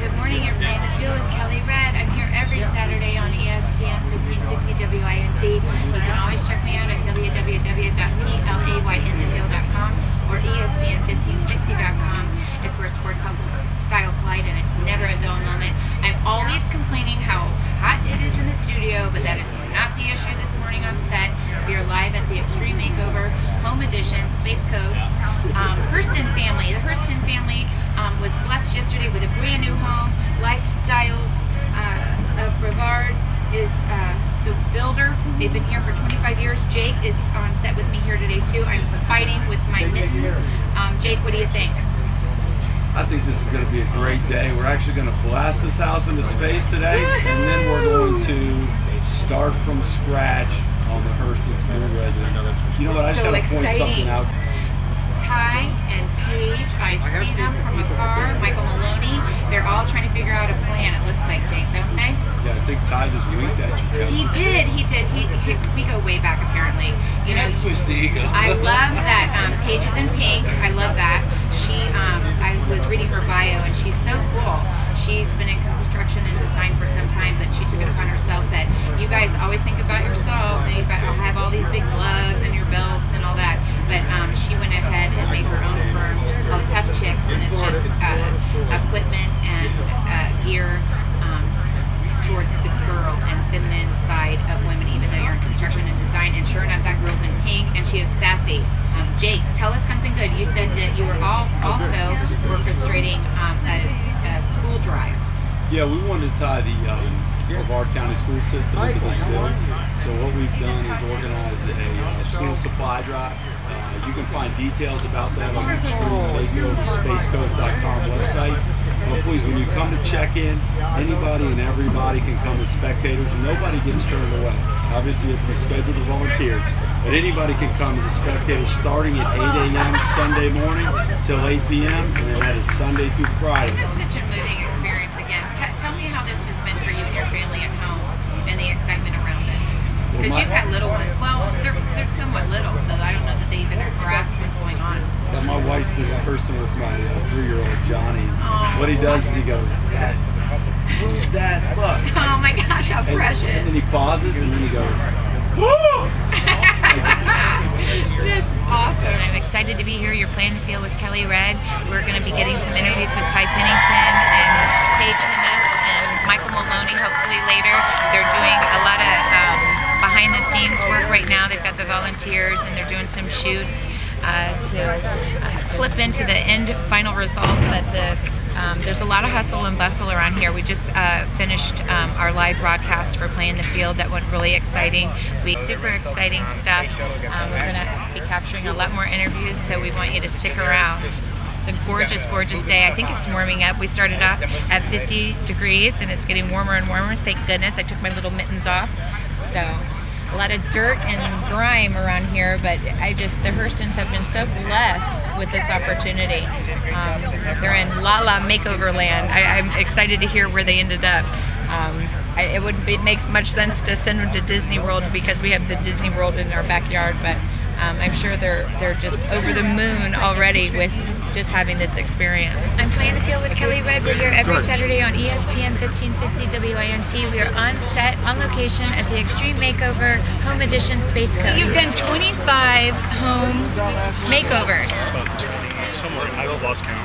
Good morning, everybody. This is Kelly Red. I'm here every Saturday on ESPN 1560 WINT. You can always check me out at www.playnthefield.com or ESPN 1560.com. It's where sports style collide, and it's never a dull moment. I'm always complaining how hot it is in the studio, but that is not the issue this morning on set. We are live at the Extreme Makeover Home Edition, Space Coast. The Hurston family was blessed yesterday with a brand new home. Lifestyles of Brevard is the builder. They've been here for 25 years. Jake is on set with me here today too. I'm fighting with my mitten. Jake, what do you think? I think this is going to be a great day. We're actually going to blast this house into space today, and then we're going to start from scratch on the Hurston family residence. You know what? I just got to point something out. Ty and Paige, I see them from afar, Michael Maloney, they're all trying to figure out a plan, it looks like, Jake, don't they? Yeah, I think Ty just winked at you. He did. We go way back, apparently. You know, I love that Paige is in pink, I love that. She, I was reading her bio, and she's so cool. She's been in construction and design for some time, but she took it upon herself that you guys always think about yourself, and you have all these big gloves and your belts and all that. But she went ahead and made her own firm called Tough Chicks, and it's just equipment and gear towards the girl and feminine side of women, even though you're in construction and design. And sure enough, that girl's in pink, and she is sassy. Jake, tell us something good. You said that you were also orchestrating a school drive. Yeah, we wanted to tie the Brevard County school system into this bill. So what we've done is organized a school supply drive. You can find details about that on the spacecoast.com website. But please, when you come to check in, anybody and everybody can come as spectators. Nobody gets turned away. Obviously, you have to be scheduled to volunteer. But anybody can come as a spectator starting at 8 a.m. Sunday morning till 8 p.m. And then that is Sunday through Friday. This is such a moving experience again. Tell me how this has been for you and your family at home and the excitement around it. Because you've had little ones. Well, they're somewhat little, so I don't know that they even grasp what's going on. Yeah, my wife's been in person with my 3-year-old Johnny. What he does is he goes, "Dad, who's that look?" Oh my gosh, how precious. And then he pauses and then he goes, "Woo!" That's awesome. I'm excited to be here. You're playing the field with Kelly Red. We're going to be getting some interviews with Ty Pennington and Paige Van Ness and Michael Maloney, hopefully later. They're doing a lot of behind the scenes work right now. They've got the volunteers and they're doing some shoots to clip into the final result, but there's a lot of hustle and bustle around here. We just finished our live broadcast for Playing the Field. That went really exciting. Super exciting stuff. We're going to be capturing a lot more interviews, so we want you to stick around. It's a gorgeous, gorgeous day. I think it's warming up. We started off at 50 degrees, and it's getting warmer and warmer. Thank goodness. I took my little mittens off. So a lot of dirt and grime around here, but the Hurstons have been so blessed with this opportunity. They're in La Makeover Land. I'm excited to hear where they ended up. It wouldn't make much sense to send them to Disney World because we have the Disney World in our backyard, but I'm sure they're just over the moon already with just having this experience. I'm Playing the Field with Kelly Red. We're here every Saturday on ESPN 1560 WINT. We are on set, on location at the Extreme Makeover Home Edition Space Coast. You've done 25 home makeovers. Somewhere, I lost count.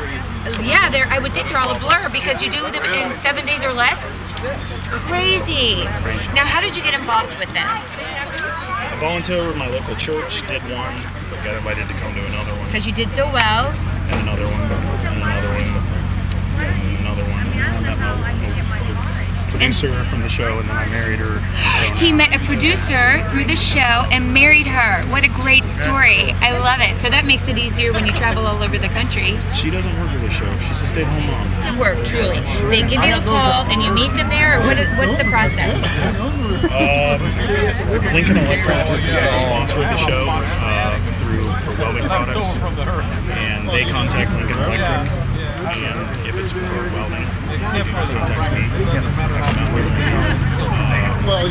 Yeah, I would think they're all a blur because you do them in 7 days or less. It's crazy. Now, how did you get involved with this? I volunteered with my local church, did one, but got invited to come to another one. Because you did so well. And another one, and another one, and another one. And I met my producer from the show, and then I married her. He met a producer through the show and married her. What a great story. I love it. So that makes it easier when you travel all over the country. She doesn't work with the show. She's a stay-at-home mom. It's a work, truly. They give you a call, and you meet them there, or what's the process? Lincoln Electric is a sponsor of the show for welding products, and they contact Lincoln Electric, and if it's for welding, they contact me. Or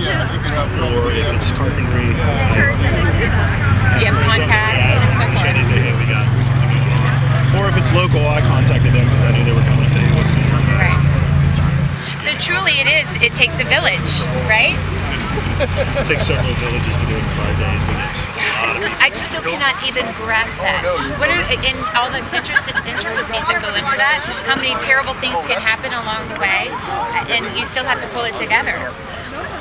if it's carpentry, you have contacts. Or if it's local, I contacted them because I knew they were coming to say what's going on. it is, it takes a village, right? It takes several villages to do it in 5 days, but it's a lot of people. I just still cannot even grasp that. What are, in all the intricacies that go into that, how many terrible things can happen along the way, and you still have to pull it together.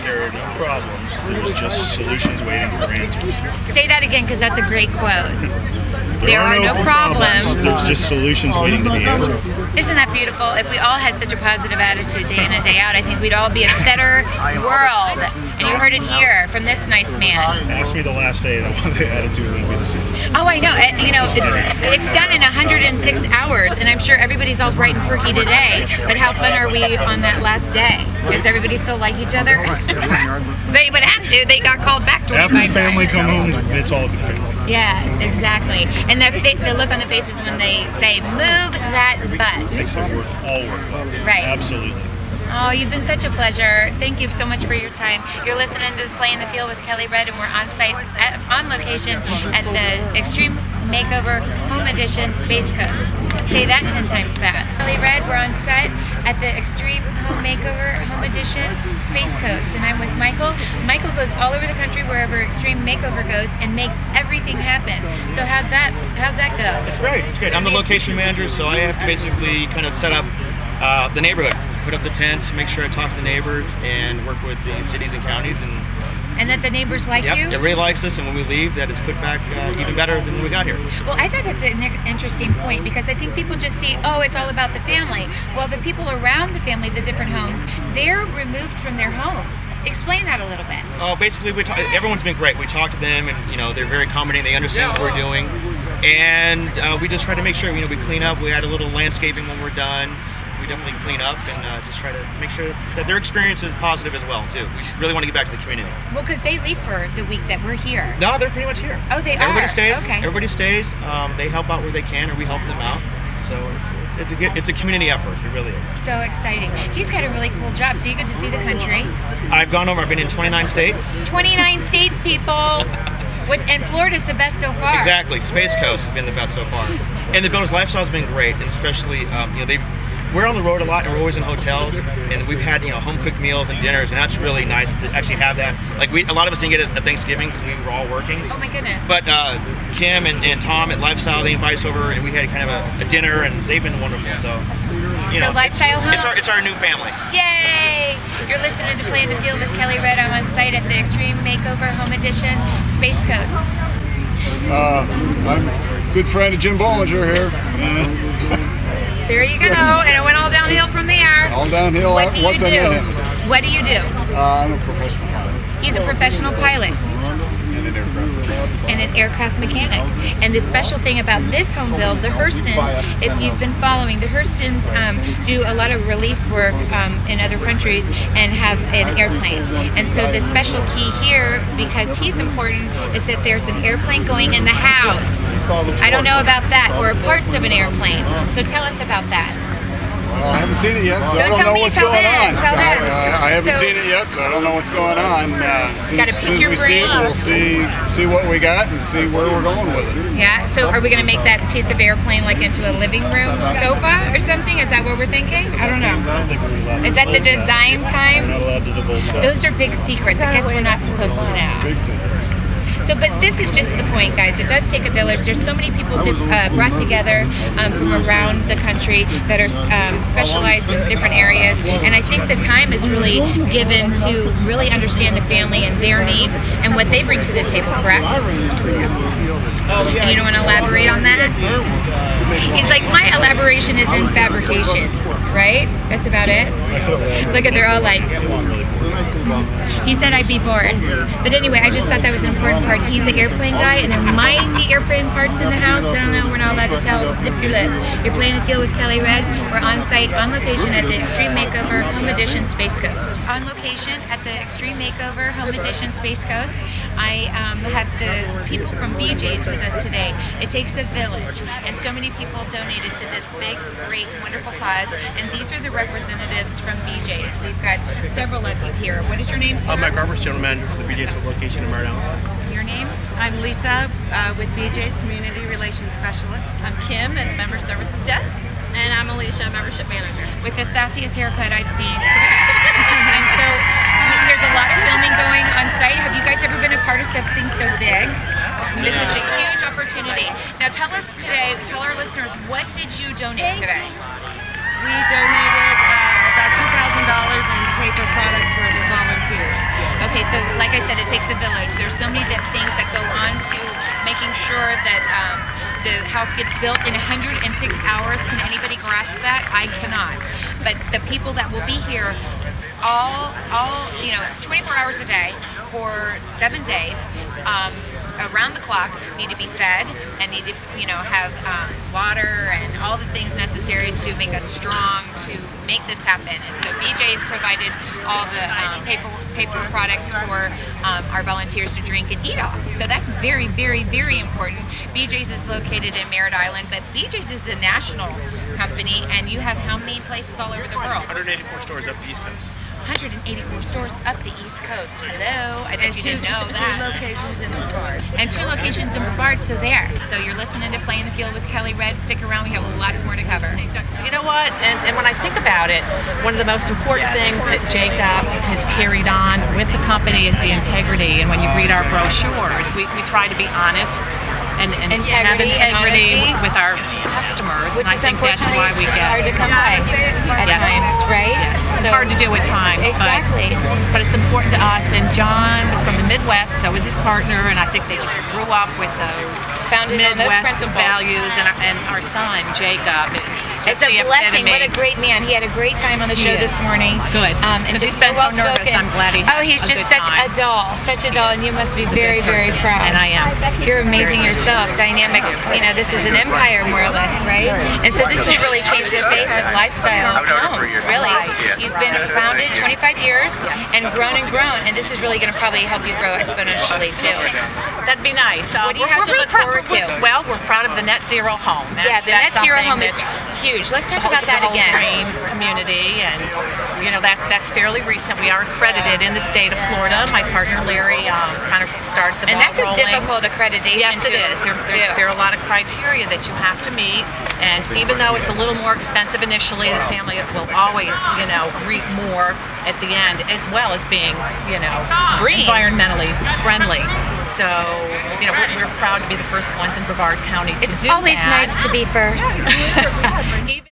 There are no problems, there's just solutions waiting for answers. Say that again, because that's a great quote. There are no problems, there's just solutions waiting to be answered. Isn't that beautiful? If we all had such a positive attitude day in and day out, I think we'd all be a better world. And you heard it here from this nice man. Ask me the last day, and the attitude wouldn't be the same. Oh, I know. You know, it's done in 106 hours, and I'm sure everybody's all bright and perky today. But how fun are we on that last day? Does everybody still like each other? They would have to. They got called back 25 times. After family come home, it's all good family. Yeah, exactly. And the look on the faces when they say, "Move that bus." Makes it worth all work. Right. Absolutely. Oh, you've been such a pleasure. Thank you so much for your time. You're listening to Play in the Field with Kelly Red, and we're on site, on location at the Extreme Makeover Home Edition, Space Coast. Say that 10 times fast. Kelly Red, we're on set at the Extreme Makeover Home Edition, Space Coast, and I'm with Michael. Michael goes all over the country wherever Extreme Makeover goes and makes everything happen. So how's that go? It's great. It's great. I'm the location manager, so I have to basically kind of set up the neighborhood. Put up the tents, make sure I talk to the neighbors, and work with the cities and counties. And that the neighbors like you? Yep, everybody likes us, and when we leave, that it's put back even better than when we got here. Well, I think that's an interesting point, because I think people just see, oh, it's all about the family. Well, the people around the family, the different homes, they're removed from their homes. Explain that a little bit. Oh, basically, everyone's been great. We talk to them, and you know, they're very accommodating. They understand what we're doing, and we just try to make sure, you know, we clean up. We add a little landscaping when we're done. We definitely clean up and just try to make sure that their experience is positive as well too. We really want to get back to the community. Well, because they leave for the week that we're here. No, they're pretty much here. Oh, they are. Everybody stays. Okay. Everybody stays. They help out where they can, or we help them out. So it's a community effort. It really is. So exciting. He's got a really cool job. So you get to see the country. I've gone over. I've been in 29 states. 29 states, people. Which, and Florida's the best so far. Exactly. Space Coast has been the best so far. And the builder's lifestyle's been great, and especially you know, we're on the road a lot, and we're always in hotels, and we've had, you know, home cooked meals and dinners, and that's really nice to actually have that. Like a lot of us didn't get it at Thanksgiving because we were all working. Oh my goodness! But Kim and Tom at Lifestyle, they invite us over, and we had kind of a dinner, and they've been wonderful. So, you know, so Lifestyle Home. It's our new family. Yay! You're listening to Play in the Field with Kelly Red. I'm on site at the Extreme Makeover Home Edition, Space Coast. I'm a good friend of Jim Bollinger here. There you go, and it went all downhill from there. All downhill. What do you do? What do you do? I'm a professional pilot. He's a professional pilot. And an aircraft mechanic. And an aircraft mechanic. And the special thing about this home build, the Hurstons, if you've been following, the Hurstons do a lot of relief work in other countries and have an airplane. And so the special key here, because he's important, is that there's an airplane going in the house. I don't know about that, or parts of an airplane. So tell us about that. Well, I haven't seen it yet, so I don't know what's going on. I haven't seen it yet, so I don't know what's going on. As soon as we see it, we'll see what we got and see where we're going with it. Yeah, so are we going to make that piece of airplane like into a living room sofa or something? Is that what we're thinking? I don't know. Is that the design time? Those are big secrets. I guess we're not supposed to know. Big secrets. So, but this is just the point, guys. It does take a village. There's so many people brought together from around the country that are specialized in different areas, and I think the time is really given to really understand the family and their needs and what they bring to the table, correct? You don't want to elaborate on that? He's like, my elaboration is in fabrication, right? That's about it? Look at, they're all like... He said I'd be bored. But anyway, I just thought that was an important part. He's the airplane guy, and there might be airplane parts in the house. I don't know. We're not allowed to tell. Zip your lip. You're playing the field with Kelly Red. We're on site, on location at the Extreme Makeover Home Edition Space Coast. On location at the Extreme Makeover Home Edition Space Coast. I have the people from BJ's with us today. It takes a village, and so many people donated to this big, great, wonderful cause. And these are the representatives from BJ's. We've got several of you here. What is your name, sir? I'm Mike Roberts, general manager for the BJ's location in Merritt Island. Your name? I'm Lisa with BJ's Community Relations Specialist. I'm Kim at Member Services Desk. And I'm Alicia, membership manager. With the sassiest haircut I've seen today. And so there's a lot of filming going on site. Have you guys ever been a part of something so big? This is a huge opportunity. Now tell us today, tell our listeners, what did you donate today? We donated $2,000 in paper products for the volunteers. Yes. Okay, so like I said, it takes a village. There's so many things that go on to making sure that the house gets built in 106 hours. Can anybody grasp that? I cannot. But the people that will be here all 24 hours a day for 7 days, around the clock, need to be fed and need to, have water and all the things necessary to make us strong to make this happen. And so BJ's provided all the paper products for our volunteers to drink and eat off. So that's very, very, very important. BJ's is located in Merritt Island, but BJ's is a national company, and you have how many places all over the world? 184 stores up the East Coast. 184 stores up the East Coast. Hello, I bet you didn't know that. 2 locations in Brevard. And 2 locations in Brevard, so there. So you're listening to Play in the Field with Kelly Red. Stick around, we have lots more to cover. You know what, and when I think about it, one of the most important things that Jacob has carried on with the company is the integrity. And when you read our brochures, we try to be honest and have integrity with our customers, which, and I think that's why we get hard to come by at times, right? Yes. So it's hard to do at times, exactly. But it's important to us. And John was from the Midwest, so was his partner, and I think they just grew up with those Midwest values. And our son Jacob is a blessing. What a great man! He had a great time on the show this morning. Good, and he's been so nervous. I'm glad he. Oh, he's just such a doll, and you must be very, very proud. And I am. You're amazing yourself, dynamic. You know, this is an empire, more or less, right? And so this will really change the face of lifestyle. Really, you've been founded 25 years and grown, and this is really going to probably help you grow exponentially too. That'd be nice. What do you have to look forward to? Well, we're proud of the net zero home. The net zero home is huge. Let's talk about that again. The whole green community, and that's fairly recent. We are accredited in the state of Florida. My partner Larry kind of started the ball rolling. And that's a difficult accreditation. Yes, it is. There are a lot of criteria that you have to meet, and even though it's a little more expensive initially, the family will always, reap more at the end, as well as being, green, environmentally friendly. So, we're proud to be the first ones in Brevard County to do that. It's always nice to be first.